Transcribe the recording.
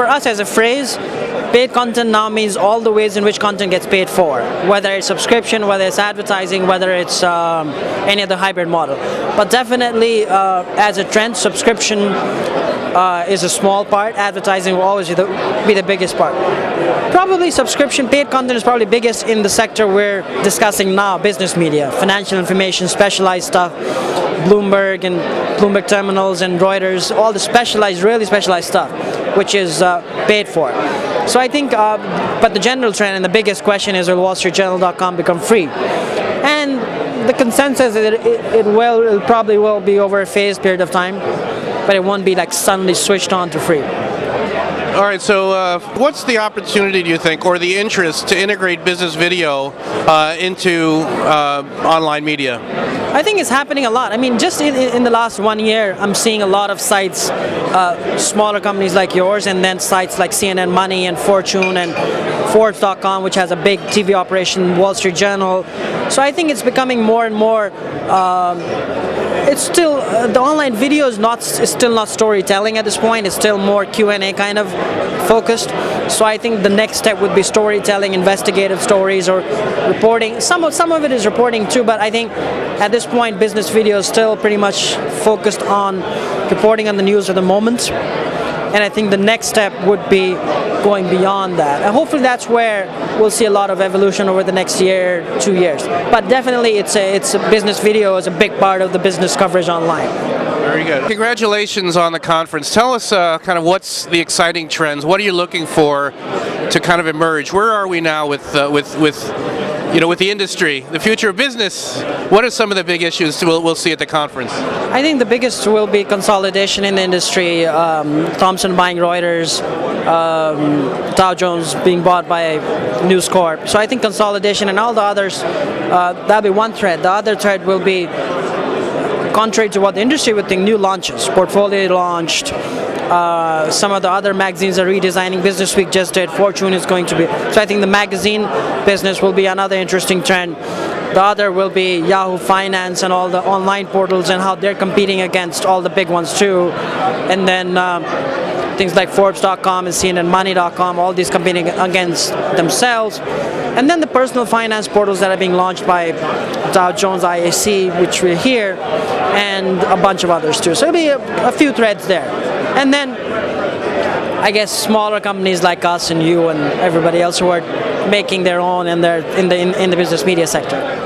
for us as a phrase, paid content now means all the ways in which content gets paid for, whether it's subscription, whether it's advertising, whether it's any other hybrid model. But definitely, as a trend, subscription is a small part. Advertising will always be the biggest part. Probably subscription, paid content is probably biggest in the sector we're discussing now, business media, financial information, specialized stuff, Bloomberg and Bloomberg terminals and Reuters, all the specialized, really specialized stuff, which is paid for. So I think, but the general trend and the biggest question is, will WallStreetJournal.com become free? And the consensus is it probably will be over a phased period of time, but it won't be like suddenly switched on to free. All right, so what's the opportunity, do you think, or the interest to integrate business video into online media? I think it's happening a lot. I mean, just in the last 1 year, I'm seeing a lot of sites, smaller companies like yours, and then sites like CNN Money and Fortune and Forbes.com, which has a big TV operation, Wall Street Journal. So I think it's becoming more and more, it's still, the online video is still not storytelling at this point. It's still more Q&A kind of focused. So I think the next step would be storytelling, investigative stories, or reporting. Some of it is reporting too, but I think at this point business video is still pretty much focused on reporting on the news of the moment. And I think the next step would be going beyond that. And hopefully that's where we'll see a lot of evolution over the next year, 2 years. But definitely it's a business video is a big part of the business coverage online. Very good. Congratulations on the conference. Tell us kind of what's the exciting trends. What are you looking for to kind of emerge? Where are we now with the industry, the future of business? What are some of the big issues we'll see at the conference? I think the biggest will be consolidation in the industry. Thomson buying Reuters, Dow Jones being bought by News Corp. So I think consolidation and all the others, that'll be one thread. The other thread will be, contrary to what the industry would think, new launches. Portfolio launched. Some of the other magazines are redesigning. Business Week just did. Fortune is going to be. So I think the magazine business will be another interesting trend. The other will be Yahoo Finance and all the online portals and how they're competing against all the big ones too. And then things like Forbes.com and CNNMoney.com, all these competing against themselves. And then the personal finance portals that are being launched by Dow Jones, IAC, which we're here, and a bunch of others too. So it'll be a few threads there. And then, I guess, smaller companies like us and you and everybody else who are making their own and they're in the business media sector.